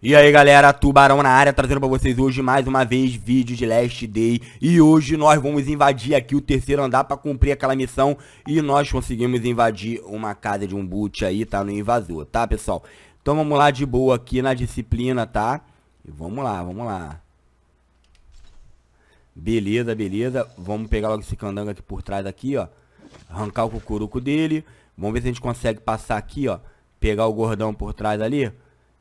E aí galera, Tubarão na área, trazendo pra vocês hoje mais uma vez vídeo de Last Day. E hoje nós vamos invadir aqui o terceiro andar pra cumprir aquela missão. E nós conseguimos invadir uma casa de um boot aí, tá? No invasor, tá pessoal? Então vamos lá de boa aqui na disciplina, tá? E vamos lá, vamos lá. Beleza, beleza. Vamos pegar logo esse candango aqui por trás aqui, ó. Arrancar o cucuruco dele. Vamos ver se a gente consegue passar aqui, ó. Pegar o gordão por trás ali.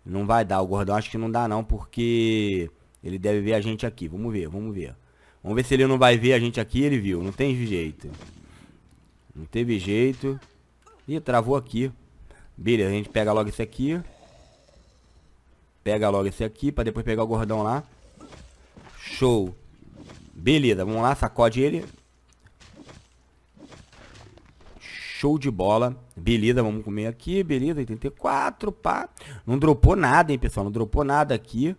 Não vai dar, o gordão acho que não dá não, porque ele deve ver a gente aqui. Vamos ver, vamos ver. Vamos ver se ele não vai ver a gente aqui, ele viu. Não tem jeito. Não teve jeito. Ih, travou aqui. Beleza, a gente pega logo esse aqui. Pega logo esse aqui, pra depois pegar o gordão lá. Show. Beleza, vamos lá, sacode ele. Show de bola. Beleza, vamos comer aqui. Beleza, 84, pá. Não dropou nada, hein, pessoal. Não dropou nada aqui.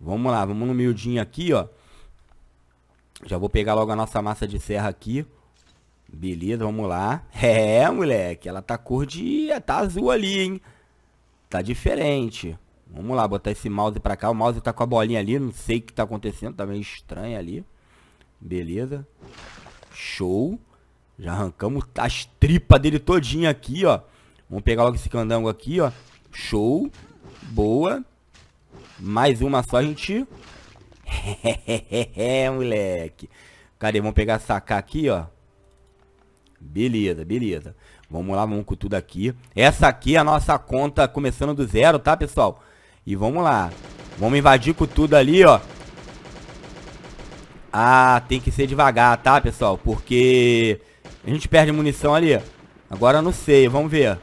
Vamos lá, vamos no miudinho aqui, ó. Já vou pegar logo a nossa massa de serra aqui. Beleza, vamos lá. É, moleque, ela tá cor de... Tá azul ali, hein. Tá diferente. Vamos lá, botar esse mouse pra cá. O mouse tá com a bolinha ali, não sei o que tá acontecendo. Tá meio estranho ali. Beleza. Show. Já arrancamos as tripas dele todinha aqui, ó. Vamos pegar logo esse candango aqui, ó. Show. Boa. Mais uma só, a gente... moleque. Cadê? Vamos pegar essa AK aqui, ó. Beleza, beleza. Vamos lá, vamos com tudo aqui. Essa aqui é a nossa conta começando do zero, tá, pessoal? E vamos lá. Vamos invadir com tudo ali, ó. Ah, tem que ser devagar, tá, pessoal? Porque... a gente perde munição ali. Agora eu não sei, vamos ver.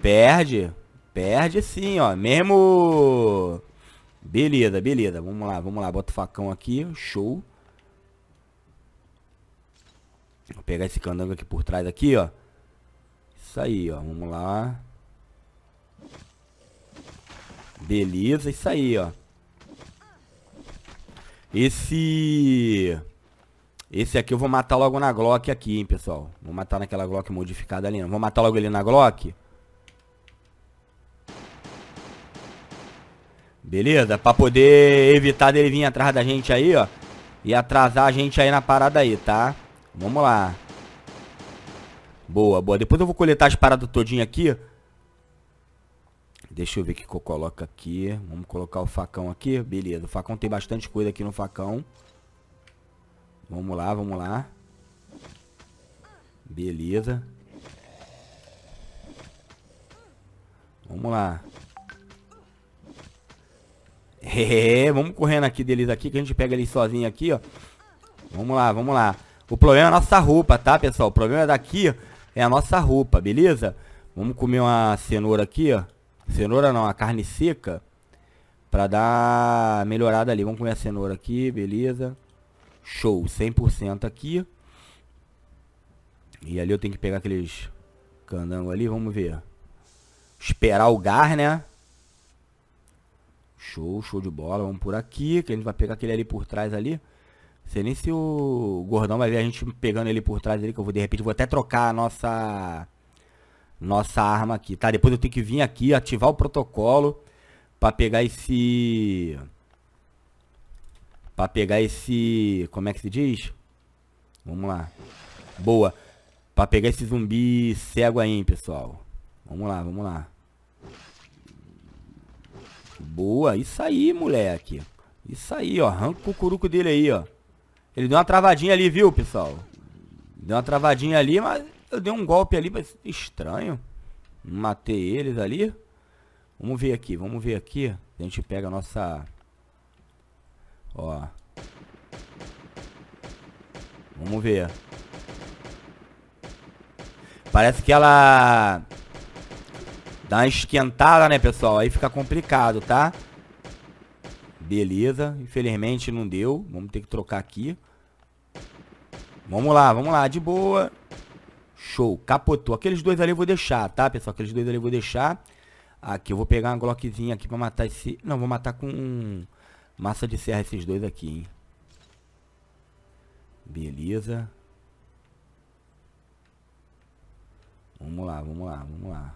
Perde. Perde sim, ó. Mesmo... Beleza, beleza. Vamos lá, vamos lá. Bota o facão aqui. Show. Vou pegar esse candango aqui por trás aqui, ó. Isso aí, ó. Vamos lá. Beleza, isso aí, ó. Esse aqui eu vou matar logo na Glock aqui, hein, pessoal. Vou matar naquela Glock modificada ali. Não. Vou matar logo ele na Glock. Beleza? Pra poder evitar dele vir atrás da gente aí, ó. E atrasar a gente aí na parada aí, tá? Vamos lá. Boa, boa. Depois eu vou coletar as paradas todinha aqui. Deixa eu ver o que eu coloco aqui. Vamos colocar o facão aqui. Beleza, o facão tem bastante coisa aqui no facão. Vamos lá, vamos lá. Beleza. Vamos lá. É, vamos correndo aqui deles aqui, que a gente pega eles sozinho aqui, ó. Vamos lá, vamos lá. O problema é a nossa roupa, tá, pessoal? O problema daqui é a nossa roupa, beleza? Vamos comer uma cenoura aqui, ó. Cenoura não, a carne seca. Pra dar melhorada ali. Vamos comer a cenoura aqui, beleza. Show, 100% aqui. E ali eu tenho que pegar aqueles candangos ali, vamos ver. Esperar o gar, né? Show, show de bola. Vamos por aqui, que a gente vai pegar aquele ali por trás ali. Não sei nem se o gordão vai ver a gente pegando ele por trás ali, que eu vou de repente, vou até trocar a nossa arma aqui, tá? Depois eu tenho que vir aqui, ativar o protocolo pra pegar esse... Como é que se diz? Vamos lá. Boa. Pra pegar esse zumbi cego aí, hein, pessoal. Vamos lá, vamos lá. Boa. Isso aí, moleque. Isso aí, ó. Arranca o cucuruco dele aí, ó. Ele deu uma travadinha ali, viu, pessoal? Deu uma travadinha ali, mas eu dei um golpe ali, mas estranho. Matei eles ali. Vamos ver aqui, vamos ver aqui. A gente pega a nossa... Ó. Vamos ver. Parece que ela dá uma esquentada, né, pessoal? Aí fica complicado, tá? Beleza. Infelizmente não deu. Vamos ter que trocar aqui. Vamos lá, de boa. Show. Capotou. Aqueles dois ali eu vou deixar, tá, pessoal? Aqueles dois ali eu vou deixar. Aqui eu vou pegar uma glockzinha aqui pra matar esse... Não, vou matar com... Massa de serra esses dois aqui, hein? Beleza. Vamos lá, vamos lá, vamos lá.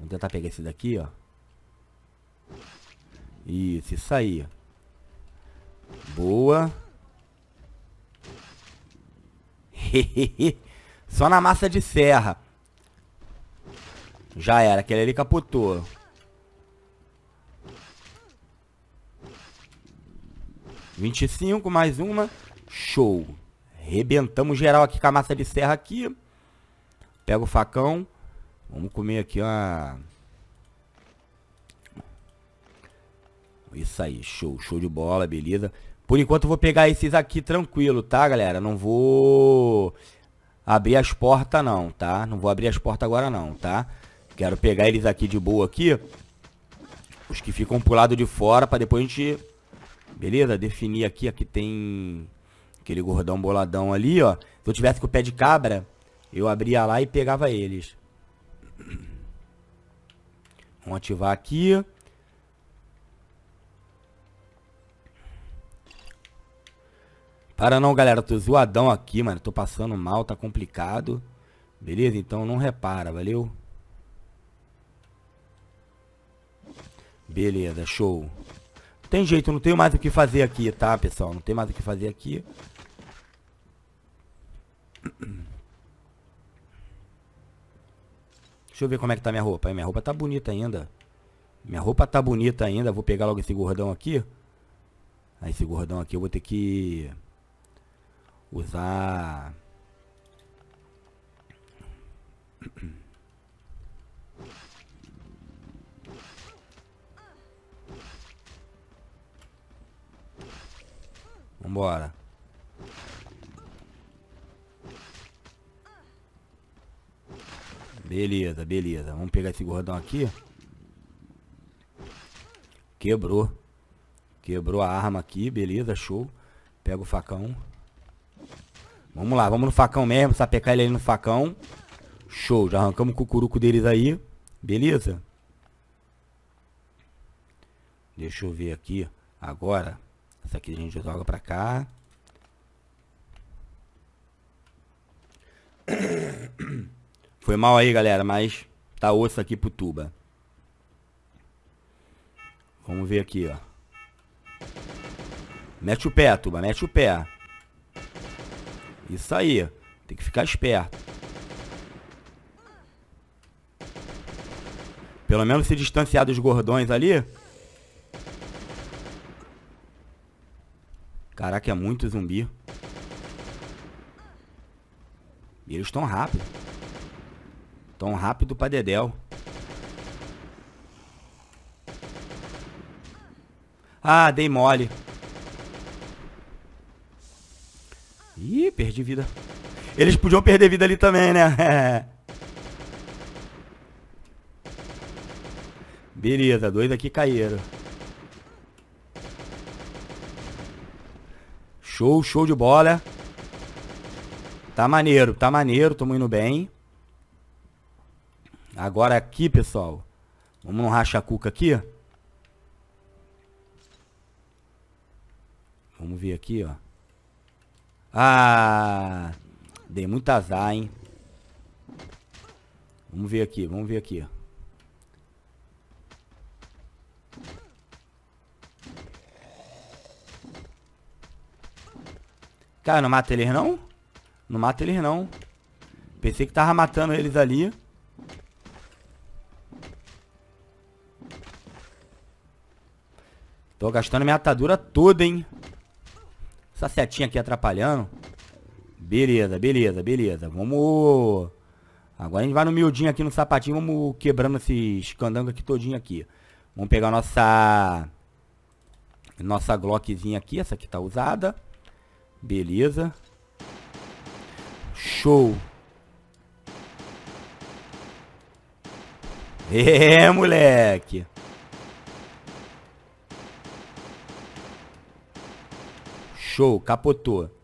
Vamos tentar pegar esse daqui, ó. Isso aí. Boa. Só na massa de serra. Já era, aquele ali capotou. R$25, mais uma. Show. Rebentamos geral aqui com a massa de serra aqui. Pega o facão. Vamos comer aqui, ó. Isso aí, show, show de bola, beleza. Por enquanto eu vou pegar esses aqui tranquilo, tá, galera? Não vou abrir as portas não, tá? Não vou abrir as portas agora não, tá? Quero pegar eles aqui de boa aqui. Os que ficam pro lado de fora, pra depois a gente... Beleza? Definir aqui, aqui tem aquele gordão boladão ali, ó. Se eu tivesse com o pé de cabra, eu abria lá e pegava eles. Vamos ativar aqui. Para não, galera, eu tô zoadão aqui, mano. Tô passando mal, tá complicado. Beleza? Então não repara, valeu? Beleza, show. Tem jeito, não tenho mais o que fazer aqui, tá, pessoal? Não tem mais o que fazer aqui. Deixa eu ver como é que tá minha roupa. Minha roupa tá bonita ainda. Minha roupa tá bonita ainda. Vou pegar logo esse gordão aqui. Aí esse gordão aqui eu vou ter que... usar. Vambora. Beleza, beleza. Vamos pegar esse gordão aqui. Quebrou. Quebrou a arma aqui. Beleza, show. Pega o facão. Vamos lá, vamos no facão mesmo, sapecar ele ali no facão. Show, já arrancamos o cucuruco deles aí. Beleza? Deixa eu ver aqui. Agora, essa aqui a gente joga pra cá. Foi mal aí, galera, mas tá osso aqui pro Tuba. Vamos ver aqui, ó. Mete o pé, Tuba, mete o pé. Isso aí, tem que ficar esperto. Pelo menos se distanciar dos gordões ali. Caraca, é muito zumbi. E eles estão rápido. Tão rápido pra dedéu. Ah, dei mole. Ih, perdi vida. Eles podiam perder vida ali também, né? Beleza, dois aqui caíram. Show, show de bola. Tá maneiro, tá maneiro. Tamo indo bem. Agora aqui, pessoal. Vamos no racha-cuca aqui. Vamos ver aqui, ó. Ah, dei muito azar, hein? Vamos ver aqui, vamos ver aqui. Cara, não mata eles não? Não mata eles não. Pensei que tava matando eles ali. Tô gastando minha atadura toda, hein? Essa setinha aqui atrapalhando. Beleza, beleza, beleza. Vamos... Agora a gente vai no miudinho aqui, no sapatinho. Vamos quebrando esses candangos aqui todinho aqui. Vamos pegar a nossa glockzinha aqui. Essa aqui tá usada. Beleza. Show. É, moleque. Show, capotou.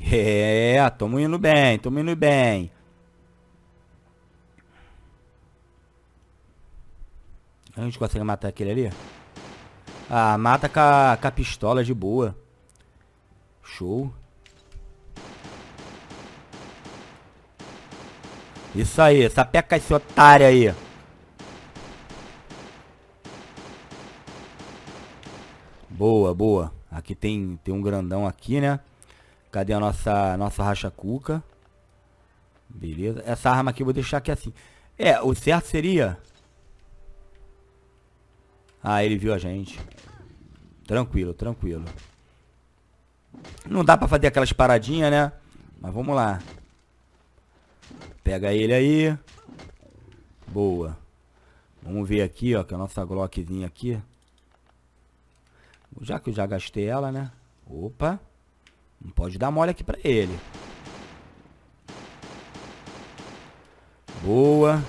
É, tamo indo bem, tamo indo bem. A gente consegue matar aquele ali? Ah, mata com a pistola de boa. Show. Isso aí, sapeca esse otário aí. Boa, boa. Aqui tem um grandão aqui, né? Cadê a nossa racha cuca? Beleza. Essa arma aqui eu vou deixar aqui assim. É, o certo seria... Ah, ele viu a gente. Tranquilo, tranquilo. Não dá pra fazer aquelas paradinhas, né? Mas vamos lá. Pega ele aí. Boa. Vamos ver aqui, ó, que a nossa glockzinha aqui. Já que eu já gastei ela, né? Opa. Não pode dar mole aqui pra ele. Boa.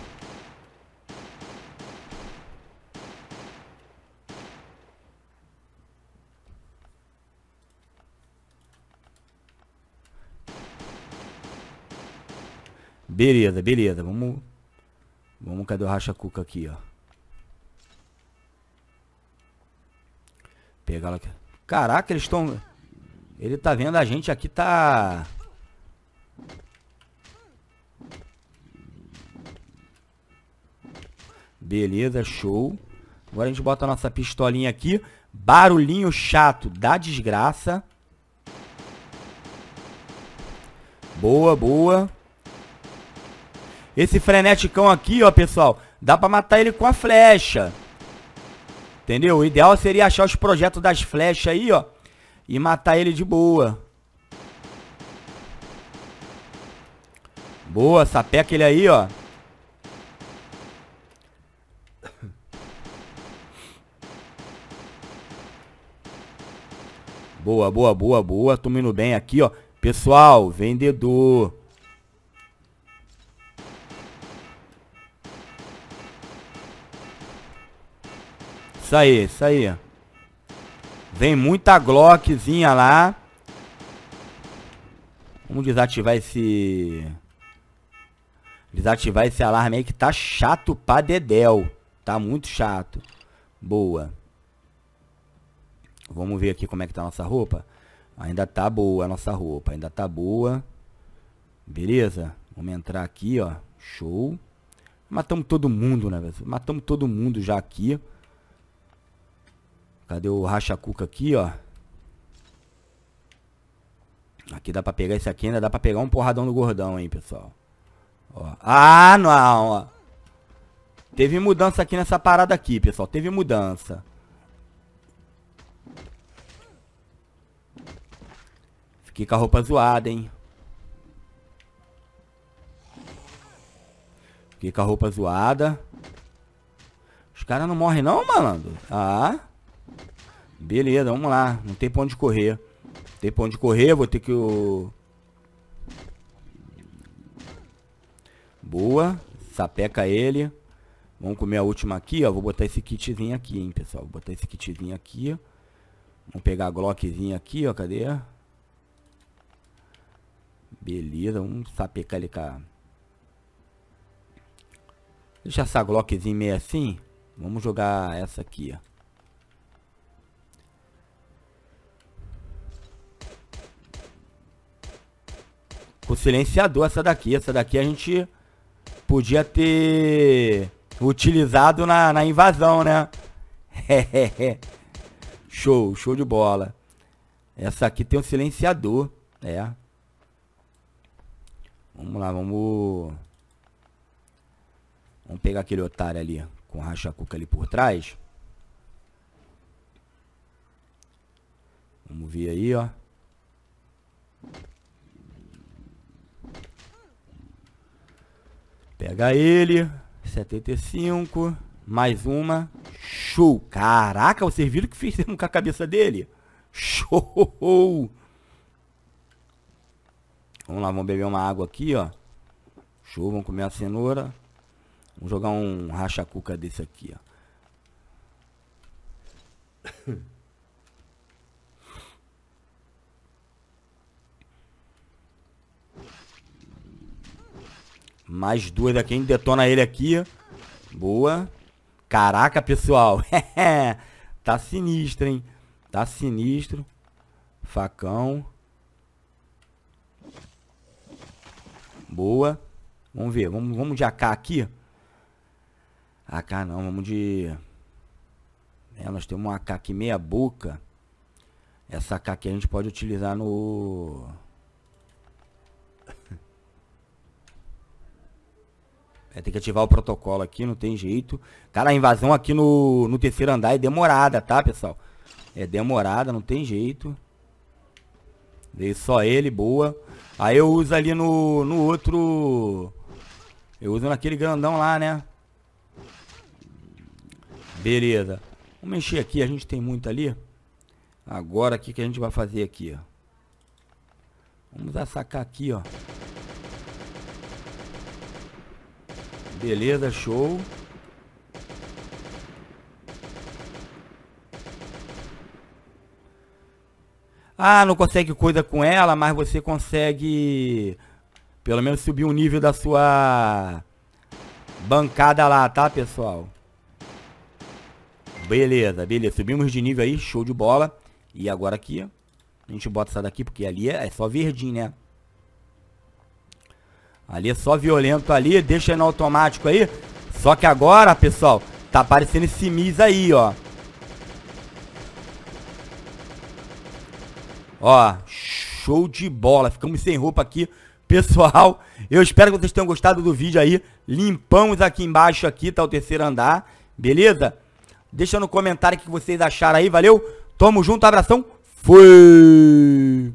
Beleza, beleza. Vamos, cadê o racha-cuca aqui, ó? Pegar ela aqui. Caraca, eles estão... Ele tá vendo a gente aqui, tá... Beleza, show. Agora a gente bota a nossa pistolinha aqui. Barulhinho chato da desgraça. Boa, boa. Esse freneticão aqui, ó, pessoal, dá pra matar ele com a flecha. Entendeu? O ideal seria achar os projetos das flechas aí, ó, e matar ele de boa. Boa, sapeca ele aí, ó. Boa, boa, boa, boa. Tô indo bem aqui, ó. Pessoal, vendedor. Isso aí, isso aí. Vem muita glockzinha lá. Vamos desativar esse... Desativar esse alarme aí que tá chato pra dedéu. Tá muito chato. Boa. Vamos ver aqui como é que tá a nossa roupa. Ainda tá boa a nossa roupa. Ainda tá boa. Beleza? Vamos entrar aqui, ó. Show. Matamos todo mundo, né? Matamos todo mundo já aqui. Cadê o racha-cuca aqui, ó? Aqui dá pra pegar esse aqui. Ainda dá pra pegar um porradão do gordão, hein, pessoal? Ó. Ah, não! Ó. Teve mudança aqui nessa parada aqui, pessoal. Teve mudança. Fiquei com a roupa zoada, hein? Fiquei com a roupa zoada. Os caras não morrem não, malandro? Ah... Beleza, vamos lá. Não tem pra onde correr. Não tem pra onde correr, vou ter que... Boa. Sapeca ele. Vamos comer a última aqui, ó. Vou botar esse kitzinho aqui, hein, pessoal. Vou botar esse kitzinho aqui. Vamos pegar a glockzinha aqui, ó. Cadê? Beleza, vamos sapecar ele, cara. Deixa essa glockzinha meio assim. Vamos jogar essa aqui, ó. O silenciador, essa daqui. Essa daqui a gente podia ter utilizado na invasão, né? Show, show de bola. Essa aqui tem um silenciador. É. Vamos lá, vamos... Vamos pegar aquele otário ali, com o racha-cuca ali por trás. Vamos ver aí, ó. Pega ele, 75, mais uma, show, caraca, vocês viram o que fizemos com a cabeça dele? Show! Vamos lá, vamos beber uma água aqui, ó, show, vamos comer a cenoura, vamos jogar um racha-cuca desse aqui, ó. Mais duas aqui, a gente detona ele aqui. Boa. Caraca, pessoal. Tá sinistro, hein? Tá sinistro. Facão. Boa. Vamos ver, vamos de AK aqui. AK não, vamos de... É, nós temos uma AK aqui meia boca. Essa AK aqui a gente pode utilizar no... É, tem que ativar o protocolo aqui, não tem jeito. Cara, a invasão aqui no terceiro andar é demorada, tá, pessoal? É demorada, não tem jeito. Dei só ele, boa. Aí eu uso ali no outro... Eu uso naquele grandão lá, né? Beleza. Vamos mexer aqui, a gente tem muito ali. Agora, o que que a gente vai fazer aqui, ó? Vamos sacar aqui, ó. Beleza, show. Ah, não consegue coisa com ela, mas você consegue pelo menos subir o nível da sua bancada lá, tá, pessoal? Beleza, beleza. Subimos de nível aí, show de bola. E agora aqui, a gente bota essa daqui, porque ali é só verdinho, né? Ali é só violento ali, deixa no automático aí. Só que agora, pessoal, tá aparecendo esse Miss aí, ó. Ó, show de bola. Ficamos sem roupa aqui, pessoal. Eu espero que vocês tenham gostado do vídeo aí. Limpamos aqui embaixo, aqui tá o terceiro andar, beleza? Deixa no comentário o que vocês acharam aí, valeu? Tamo junto, abração. Fui!